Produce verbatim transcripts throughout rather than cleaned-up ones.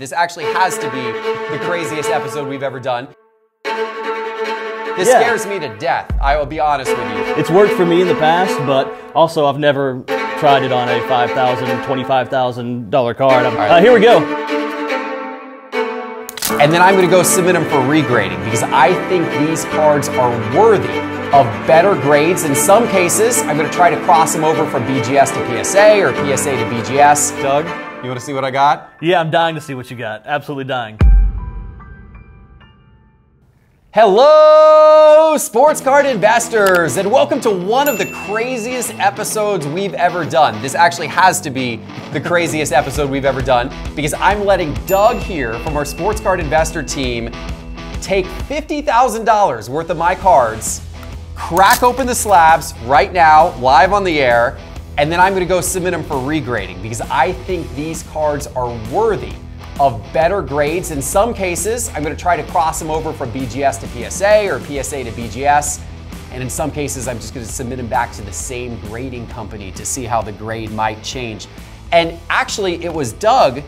This actually has to be the craziest episode we've ever done. This yeah. scares me to death, I will be honest with you. It's worked for me in the past, but also I've never tried it on a five thousand dollars, twenty-five thousand dollar card. All right. Uh, here we go. And then I'm gonna go submit them for regrading because I think these cards are worthy of better grades. In some cases, I'm gonna try to cross them over from B G S to P S A or P S A to B G S. Doug, you wanna see what I got? Yeah, I'm dying to see what you got. Absolutely dying. Hello, Sports Card Investors, and welcome to one of the craziest episodes we've ever done. This actually has to be the craziest episode we've ever done because I'm letting Doug here from our Sports Card Investor team take fifty thousand dollars worth of my cards, crack open the slabs right now, live on the air, and then I'm gonna go submit them for regrading because I think these cards are worthy of better grades. In some cases, I'm gonna try to cross them over from B G S to P S A or P S A to B G S. And in some cases, I'm just gonna submit them back to the same grading company to see how the grade might change. And actually, it was Doug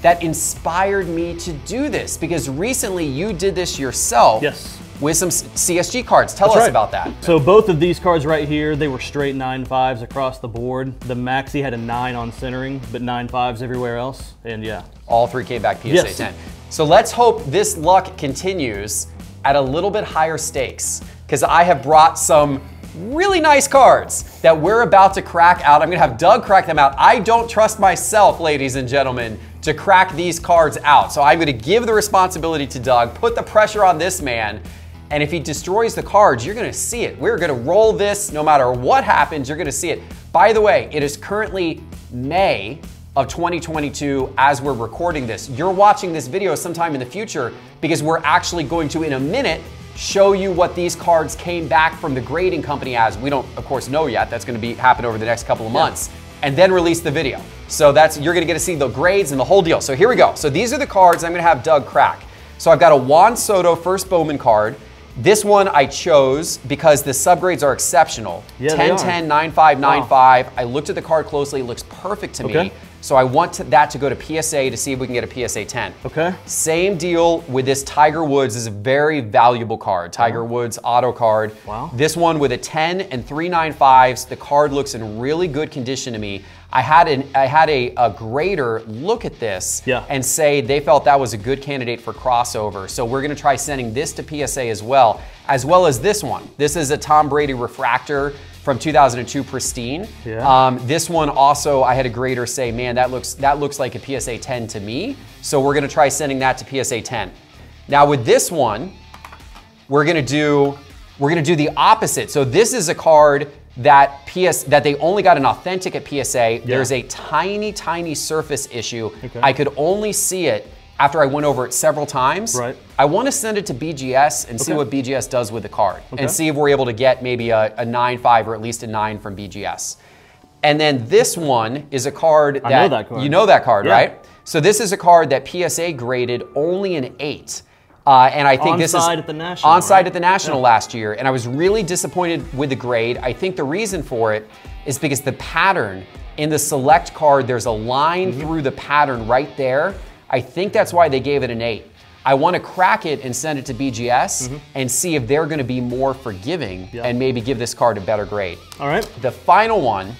that inspired me to do this because recently you did this yourself. Yes. With some C S G cards. Tell That's us right. about that. So both of these cards right here, they were straight nine fives across the board. The Maxi had a nine on centering, but nine fives everywhere else, and yeah. All three came back P S A yes. ten. So let's hope this luck continues at a little bit higher stakes, because I have brought some really nice cards that we're about to crack out. I'm gonna have Doug crack them out. I don't trust myself, ladies and gentlemen, to crack these cards out. So I'm gonna give the responsibility to Doug, put the pressure on this man, and if he destroys the cards, you're gonna see it. We're gonna roll this no matter what happens, you're gonna see it. By the way, it is currently May of twenty twenty-two as we're recording this. You're watching this video sometime in the future because we're actually going to, in a minute, show you what these cards came back from the grading company as. We don't, of course, know yet. That's gonna be happen over the next couple of months. Yeah. And then release the video. So that's, you're gonna get to see the grades and the whole deal. So here we go. So these are the cards I'm gonna have Doug crack. So I've got a Juan Soto first Bowman card. This one I chose because the subgrades are exceptional. Yeah, ten ten, nine five, nine five. I looked at the card closely, it looks perfect to okay. me. So I want to, that to go to P S A to see if we can get a P S A ten. Okay. Same deal with this Tiger Woods. This is a very valuable card. Tiger wow. Woods auto card. Wow. This one with a ten and three nine fives. The card looks in really good condition to me. I had an I had a, a grader look at this yeah. and say they felt that was a good candidate for crossover. So we're gonna try sending this to P S A as well, as well as this one. This is a Tom Brady refractor from two thousand two Pristine. Yeah. Um, this one also, I had a grader say, man, that looks that looks like a P S A ten to me. So we're gonna try sending that to P S A ten. Now with this one, we're gonna do we're gonna do the opposite. So this is a card that P S that they only got an authentic at P S A. Yeah. There's a tiny, tiny surface issue. Okay. I could only see it after I went over it several times. Right. I want to send it to B G S and okay. see what B G S does with the card okay. and see if we're able to get maybe a, a nine five or at least a nine from B G S. And then this one is a card that, I know that card. You know that card, yeah. right? So this is a card that P S A graded only an eight. Uh, and I think on this is at the National, on site right? at the National yeah. last year. And I was really disappointed with the grade. I think the reason for it is because the pattern in the select card, there's a line mm-hmm. through the pattern right there. I think that's why they gave it an eight. I want to crack it and send it to B G S mm-hmm. and see if they're going to be more forgiving yep. and maybe give this card a better grade. All right. The final one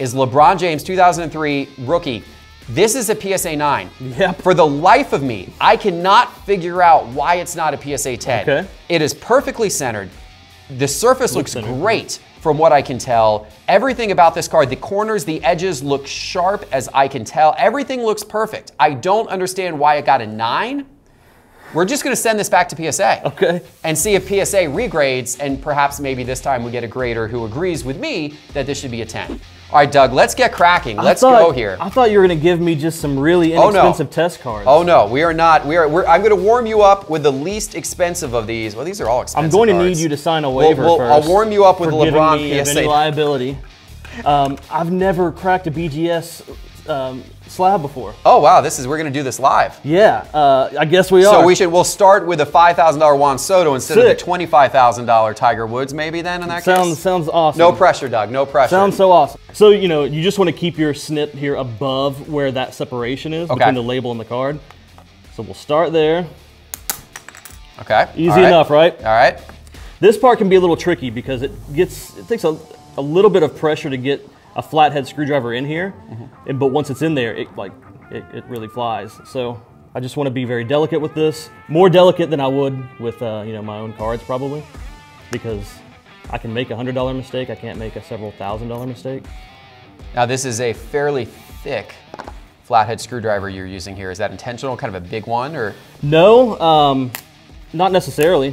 is LeBron James, two thousand three rookie. This is a P S A nine. Yep. For the life of me, I cannot figure out why it's not a P S A ten. Okay. It is perfectly centered. The surface looks, looks great from what I can tell. Everything about this card, the corners, the edges look sharp as I can tell. Everything looks perfect. I don't understand why it got a nine. We're just gonna send this back to P S A. Okay. And see if P S A regrades and perhaps maybe this time we get a grader who agrees with me that this should be a ten. All right, Doug, let's get cracking. Let's thought, go here. I thought you were gonna give me just some really inexpensive oh, no. test cards. Oh no, we are not. We are. We're, I'm gonna warm you up with the least expensive of these. Well, these are all expensive. I'm going cards. to need you to sign a waiver well, well, first. I'll warm you up with the LeBron me P S A. Of any liability. Um, I've never cracked a B G S um, slab before. Oh wow, this is we're gonna do this live. Yeah, uh, I guess we are. So we should. We'll start with a five thousand dollar Juan Soto instead Sick. of the twenty-five thousand dollar Tiger Woods, maybe then in that sounds, case. Sounds awesome. No pressure, Doug. No pressure. Sounds so awesome. So, you know, you just want to keep your snip here above where that separation is okay. between the label and the card. So we'll start there. Okay. Easy right. enough, right? All right. This part can be a little tricky because it gets it takes a, a little bit of pressure to get a flathead screwdriver in here, mm-hmm. and, but once it's in there, it like it, it really flies. So I just want to be very delicate with this, more delicate than I would with uh, you know, my own cards probably, because I can make a hundred dollar mistake. I can't make a several thousand dollar mistake. Now this is a fairly thick flathead screwdriver you're using here. Is that intentional? Kind of a big one, or no? Um, not necessarily,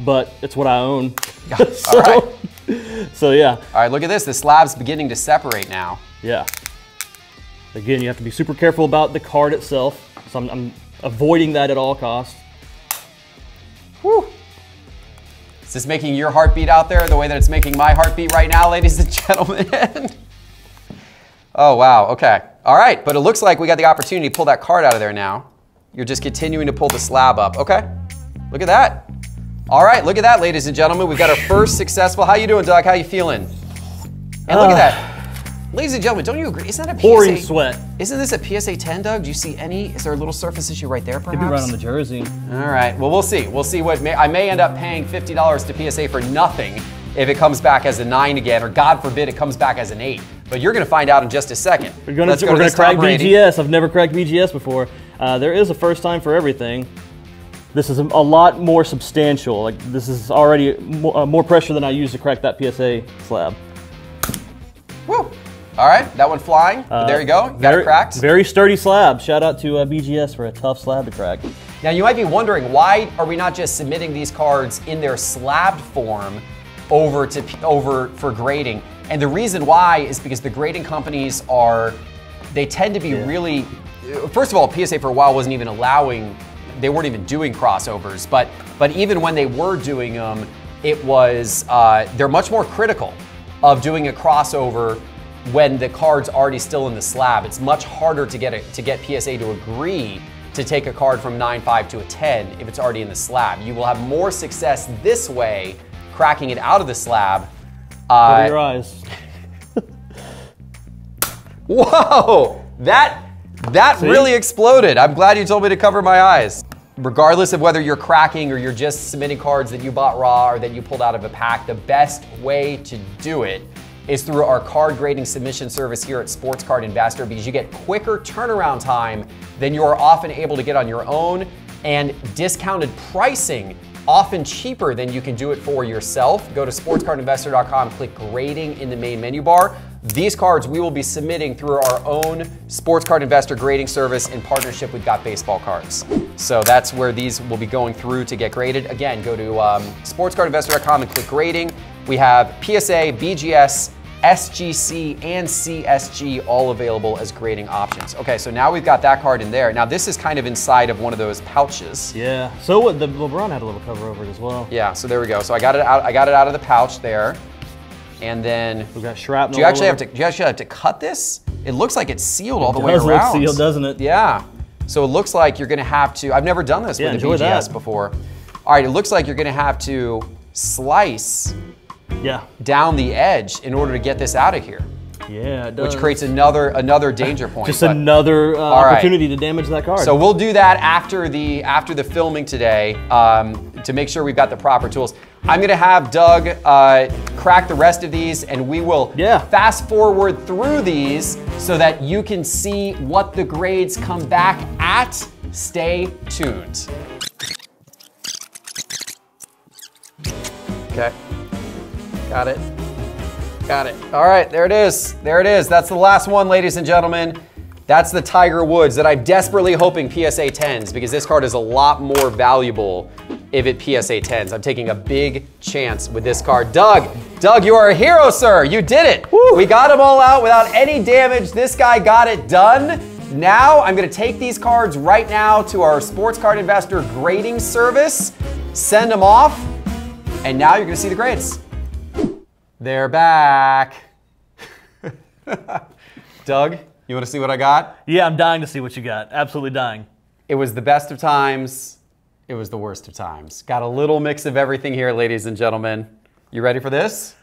but it's what I own. so, All right. So yeah. All right, look at this. The slab's beginning to separate now. Yeah. Again, you have to be super careful about the card itself. So I'm, I'm avoiding that at all costs. Whew. Is this making your heartbeat out there the way that it's making my heartbeat right now, ladies and gentlemen? Oh, wow, okay. All right, but it looks like we got the opportunity to pull that card out of there now. You're just continuing to pull the slab up, okay? Look at that. All right, look at that, ladies and gentlemen. We've got our first successful. How you doing, Doc? How you feeling? And look uh, at that. Ladies and gentlemen, don't you agree? Isn't that a P S A? Pouring sweat. Isn't this a P S A ten, Doug? Do you see any? Is there a little surface issue right there, perhaps? Could be right on the jersey. All right, well, we'll see. We'll see what, may, I may end up paying fifty dollars to P S A for nothing if it comes back as a nine again, or God forbid it comes back as an eight. But you're gonna find out in just a second. We're gonna, Let's go we're to gonna crack B G S. I've never cracked B G S before. Uh, there is a first time for everything. This is a lot more substantial. Like, this is already more pressure than I used to crack that P S A slab. Woo! All right, that one flying. Uh, there you go. Got very, it cracked. Very sturdy slab. Shout out to uh, B G S for a tough slab to crack. Now you might be wondering, why are we not just submitting these cards in their slabbed form over to over for grading? And the reason why is because the grading companies are, they tend to be yeah. really. First of all, P S A for a while wasn't even allowing. They weren't even doing crossovers, but but even when they were doing them, it was uh, they're much more critical of doing a crossover when the card's already still in the slab. It's much harder to get a, to get P S A to agree to take a card from nine point five to a ten if it's already in the slab. You will have more success this way, cracking it out of the slab. Uh, Cover your eyes. Whoa! That. That See? really exploded. I'm glad you told me to cover my eyes. Regardless of whether you're cracking or you're just submitting cards that you bought raw or that you pulled out of a pack, the best way to do it is through our card grading submission service here at Sports Card Investor, because you get quicker turnaround time than you are often able to get on your own, and discounted pricing, often cheaper than you can do it for yourself. Go to sports card investor dot com, click grading in the main menu bar. These cards we will be submitting through our own Sports Card Investor grading service in partnership with Got Baseball Cards. So that's where these will be going through to get graded. Again, go to um, sports card investor dot com and click grading. We have P S A, B G S, S G C, and C S G all available as grading options. Okay, so now we've got that card in there. Now this is kind of inside of one of those pouches. Yeah, so what, the LeBron had a little cover over it as well. Yeah, so there we go. So I got it out, I got it out of the pouch there. And then we got shrapnel. Do you actually have to? Do you actually have to cut this? It looks like it's sealed all the way around. It does look sealed, doesn't it? Yeah. So it looks like you're going to have to. I've never done this with a B G S before. All right. It looks like you're going to have to slice. Yeah. Down the edge in order to get this out of here. Yeah, it does. Which creates another another danger point. Just another uh, opportunity right. to damage that card. So we'll do that after the after the filming today um, to make sure we've got the proper tools. I'm gonna have Doug uh, crack the rest of these, and we will yeah. fast forward through these so that you can see what the grades come back at. Stay tuned. Okay, got it. Got it. All right, there it is. There it is. That's the last one, ladies and gentlemen. That's the Tiger Woods that I'm desperately hoping P S A tens, because this card is a lot more valuable if it P S A tens. I'm taking a big chance with this card. Doug, Doug, you are a hero, sir. You did it. Woo. We got them all out without any damage. This guy got it done. Now I'm going to take these cards right now to our Sports Card Investor grading service, send them off, and now you're going to see the grades. They're back. Doug, you want to see what I got? Yeah, I'm dying to see what you got. Absolutely dying. It was the best of times. It was the worst of times. Got a little mix of everything here, ladies and gentlemen. You ready for this?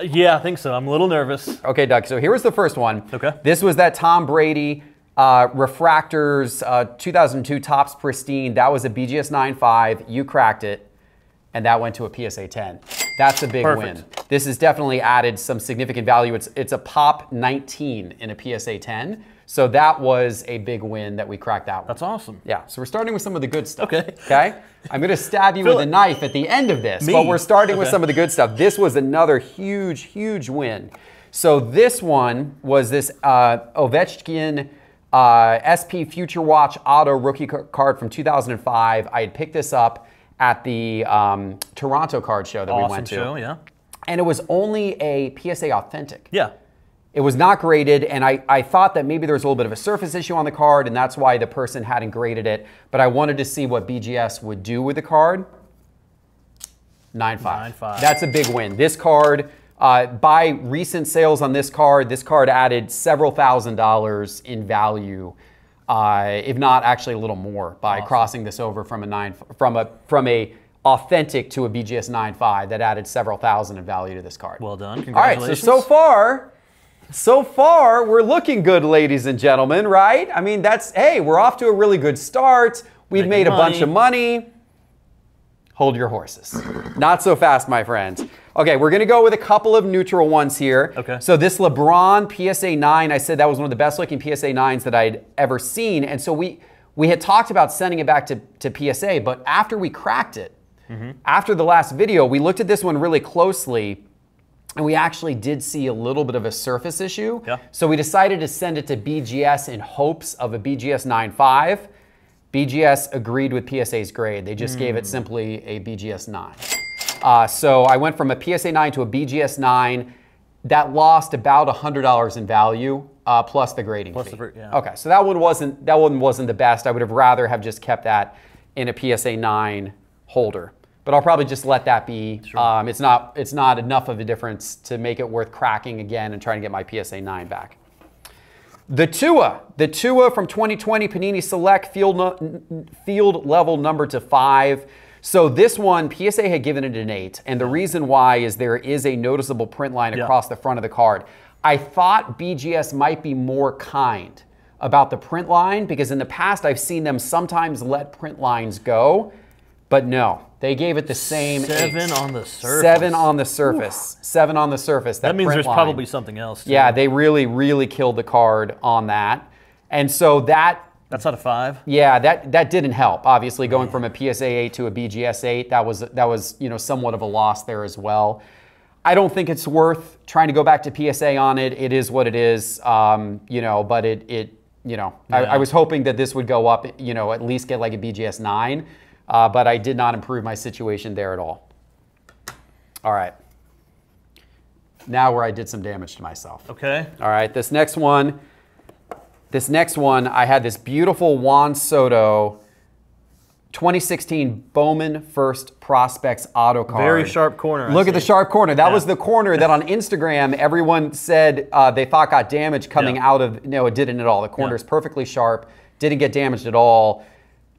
Yeah, I think so. I'm a little nervous. Okay, Doug, so here was the first one. Okay. This was that Tom Brady Uh, refractors, uh, two thousand two Topps Pristine, that was a B G S nine five. You cracked it, and that went to a P S A ten. That's a big Perfect. win. This has definitely added some significant value. It's, it's a pop nineteen in a P S A ten. So that was a big win that we cracked that one. That's awesome. Yeah, so we're starting with some of the good stuff. Okay. Okay? I'm gonna stab you with a knife at the end of this, Me? but we're starting okay. with some of the good stuff. This was another huge, huge win. So this one was this uh, Ovechkin uh, S P Future Watch Auto Rookie card from two thousand five. I had picked this up at the um, Toronto card show that awesome we went to. Show, yeah. And it was only a P S A Authentic. Yeah. It was not graded, and I, I thought that maybe there was a little bit of a surface issue on the card, and that's why the person hadn't graded it, but I wanted to see what B G S would do with the card. nine five. That's a big win. This card, uh, by recent sales on this card, this card added several thousand dollars in value, uh, if not actually a little more, by awesome. crossing this over from a nine from a from a authentic to a B G S nine five. That added several thousand in value to this card. Well done. Congratulations. All right, so so far. So far, we're looking good, ladies and gentlemen, right? I mean, that's, hey, we're off to a really good start. We've Making made a money. bunch of money. Hold your horses. Not so fast, my friends. Okay, we're gonna go with a couple of neutral ones here. Okay. So this LeBron P S A nine, I said that was one of the best looking P S A nines that I'd ever seen. And so we, we had talked about sending it back to, to P S A, but after we cracked it, mm-hmm. after the last video, we looked at this one really closely. And we actually did see a little bit of a surface issue. Yeah. So we decided to send it to B G S in hopes of a B G S nine five. B G S agreed with P S A's grade. They just mm. gave it simply a B G S nine. Uh, so I went from a P S A nine to a B G S nine. That lost about one hundred dollars in value, uh, plus the grading plus fee. The, yeah. Okay, so that one, wasn't, that one wasn't the best. I would have rather have just kept that in a P S A nine holder. But I'll probably just let that be. Sure. Um, it's not it's not enough of a difference to make it worth cracking again and trying to get my P S A nine back. The Tua, the Tua from twenty twenty Panini Select, field, no, field level number to five. So this one, P S A had given it an eight. And the reason why is there is a noticeable print line across yeah. the front of the card. I thought B G S might be more kind about the print line because in the past I've seen them sometimes let print lines go, but no. They gave it the same Seven eight. on the surface. Seven on the surface. Ooh. Seven on the surface. That, that means there's line. probably something else. Too. Yeah, they really, really killed the card on that. And so that... That's not a five? Yeah, that, that didn't help. Obviously, going from a P S A eight to a B G S eight, that was, that was you know, somewhat of a loss there as well. I don't think it's worth trying to go back to P S A on it. It is what it is, um, you know, but it, it you know, yeah. I, I was hoping that this would go up, you know, at least get like a B G S nine. Uh, but I did not improve my situation there at all. All right. Now where I did some damage to myself. Okay. All right, this next one, this next one, I had this beautiful Juan Soto twenty sixteen Bowman First Prospects auto card. Very sharp corner. Look at the sharp corner. That yeah. was the corner that on Instagram, everyone said uh, they thought got damaged coming yeah. out of, no, it didn't at all. The corner is yeah. perfectly sharp, didn't get damaged at all.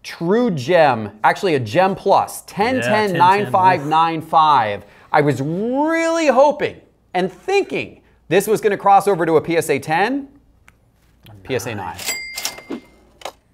True gem, actually a gem plus, ten ten nine five nine five. I was really hoping and thinking this was gonna cross over to a P S A ten, nice. P S A nine.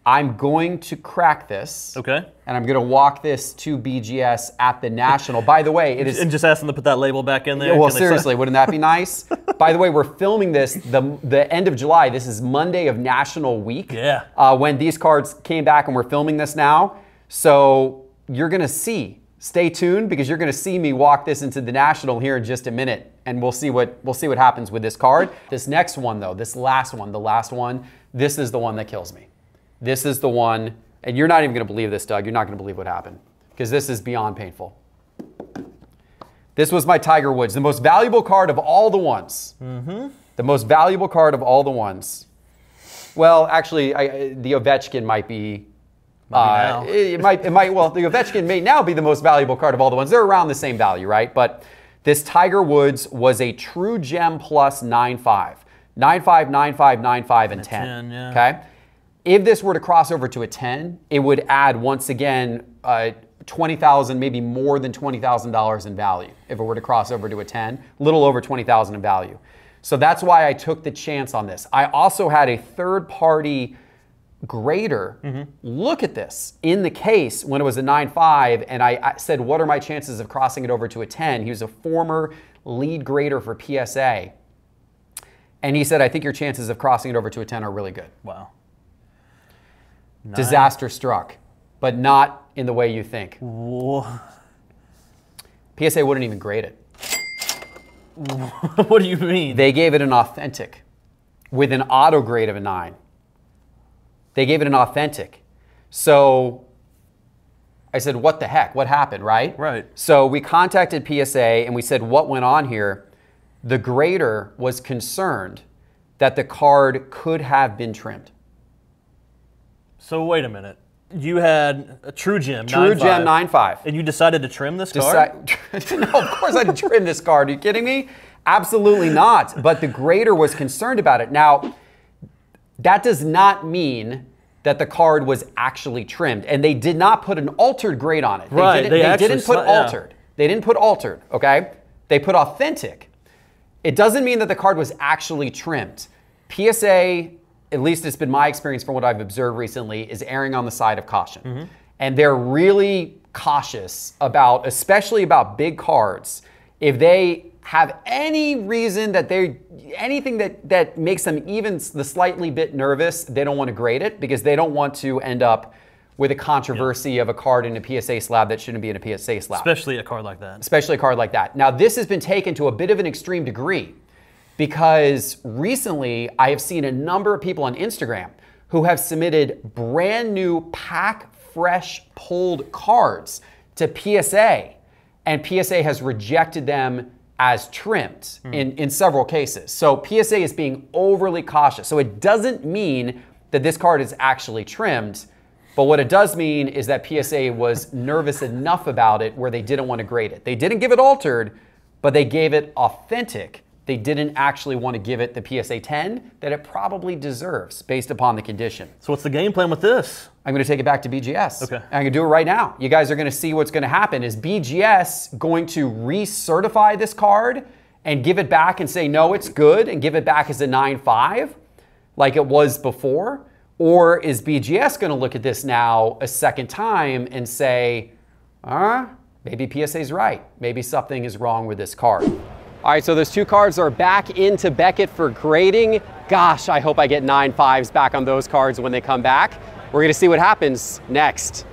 I'm going to crack this. Okay. And I'm gonna walk this to B G S at the National. By the way, it is- And just ask them to put that label back in there. Well, seriously, wouldn't that be nice? By the way, we're filming this the, the end of July. This is Monday of National Week. Yeah. Uh, when these cards came back and we're filming this now. So you're gonna see, stay tuned because you're gonna see me walk this into the National here in just a minute and we'll see what, we'll see what happens with this card. This next one though, this last one, the last one, this is the one that kills me. This is the one, and you're not even gonna believe this, Doug. You're not gonna believe what happened because this is beyond painful. This was my Tiger Woods, the most valuable card of all the ones. Mm-hmm. The most valuable card of all the ones. Well, actually, I, the Ovechkin might be. Might uh, be now. It, it might. It might. Well, the Ovechkin may now be the most valuable card of all the ones. They're around the same value, right? But this Tiger Woods was a true gem plus nine five, nine five, nine five, nine five, and, and ten. ten yeah. Okay. If this were to cross over to a ten, it would add once again. Uh, twenty thousand, maybe more than twenty thousand dollars in value if it were to cross over to a ten, little over twenty thousand in value. So that's why I took the chance on this. I also had a third-party grader mm-hmm. look at this in the case when it was a nine five, and I, I said, what are my chances of crossing it over to a ten? He was a former lead grader for P S A. And he said, I think your chances of crossing it over to a ten are really good. Wow. Nice. Disaster struck, but not in the way you think. Whoa. P S A wouldn't even grade it. What do you mean? They gave it an authentic with an auto grade of a nine. They gave it an authentic. So I said, what the heck? What happened, right? Right. So we contacted P S A and we said, what went on here? The grader was concerned that the card could have been trimmed. So wait a minute. You had a True Gem True Gem nine five. And you decided to trim this Deci card? No, of course I didn't trim this card. Are you kidding me? Absolutely not. But the grader was concerned about it. Now, that does not mean that the card was actually trimmed. And they did not put an altered grade on it. They right. Didn't, they they actually didn't put altered. Yeah. They didn't put altered, okay? They put authentic. It doesn't mean that the card was actually trimmed. P S A, at least it's been my experience from what I've observed recently, is erring on the side of caution. Mm-hmm. And they're really cautious about, especially about big cards, if they have any reason that they, anything that, that makes them even the slightly bit nervous, they don't want to grade it because they don't want to end up with a controversy yep. of a card in a P S A slab that shouldn't be in a P S A slab. Especially a card like that. Especially a card like that. Now, this has been taken to a bit of an extreme degree because recently I have seen a number of people on Instagram who have submitted brand new pack fresh pulled cards to P S A, and P S A has rejected them as trimmed hmm. in, in several cases. So P S A is being overly cautious. So it doesn't mean that this card is actually trimmed, but what it does mean is that P S A was nervous enough about it where they didn't want to grade it. They didn't give it altered, but they gave it authentic. They didn't actually want to give it the P S A ten that it probably deserves based upon the condition. So what's the game plan with this? I'm going to take it back to B G S. Okay. I'm going to do it right now. You guys are going to see what's going to happen. Is B G S going to recertify this card and give it back and say, no, it's good, and give it back as a nine five like it was before? Or is B G S going to look at this now a second time and say, uh, maybe P S A's right. Maybe something is wrong with this card. All right, so those two cards are back into Beckett for grading. Gosh, I hope I get nine fives back on those cards when they come back. We're gonna see what happens next.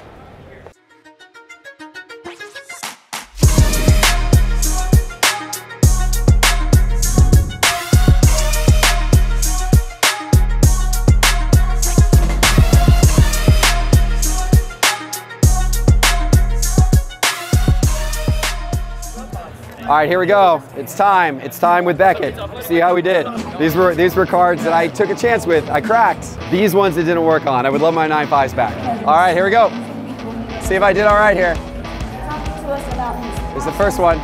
All right, here we go. It's time. It's time with Beckett. See how we did. These were these were cards that I took a chance with. I cracked. These ones that didn't work on. I would love my nine fives back. All right, here we go. See if I did all right here. Here's the first one.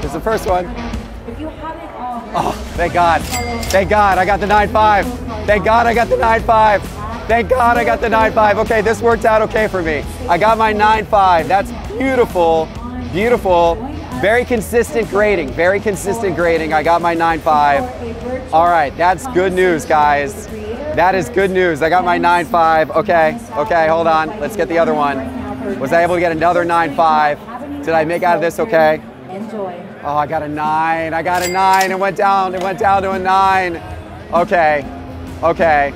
Here's the first one. Oh, thank God. Thank God I got the nine five. Thank God I got the nine five. Thank God I got the nine five. Okay, this worked out okay for me. I got my nine five. That's beautiful. Beautiful. Very consistent grading, very consistent grading. I got my nine five. All right, that's good news, guys. That is good news. I got my nine five. Okay, okay, hold on. Let's get the other one. Was I able to get another nine five? Did I make out of this okay? Oh, I got a nine. I got a nine. It went down. It went down to a nine. Okay, okay.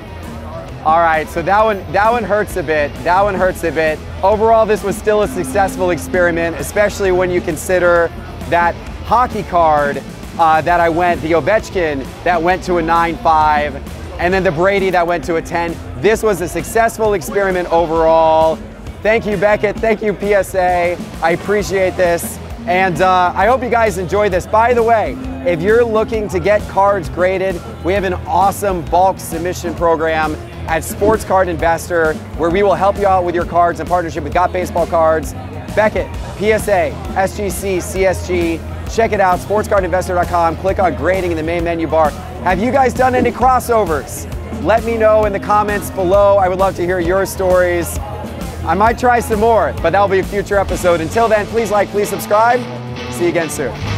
All right, so that one, that one hurts a bit. That one hurts a bit. Overall, this was still a successful experiment, especially when you consider that hockey card uh, that I went, the Ovechkin that went to a nine five, and then the Brady that went to a ten. This was a successful experiment overall. Thank you, Beckett. Thank you, P S A. I appreciate this. And uh, I hope you guys enjoy this. By the way, if you're looking to get cards graded, we have an awesome bulk submission program at Sports Card Investor, where we will help you out with your cards in partnership with Got Baseball Cards, Beckett, P S A, S G C, C S G. Check it out, sports card investor dot com. Click on grading in the main menu bar. Have you guys done any crossovers? Let me know in the comments below. I would love to hear your stories. I might try some more, but that'll be a future episode. Until then, please like, please subscribe. See you again soon.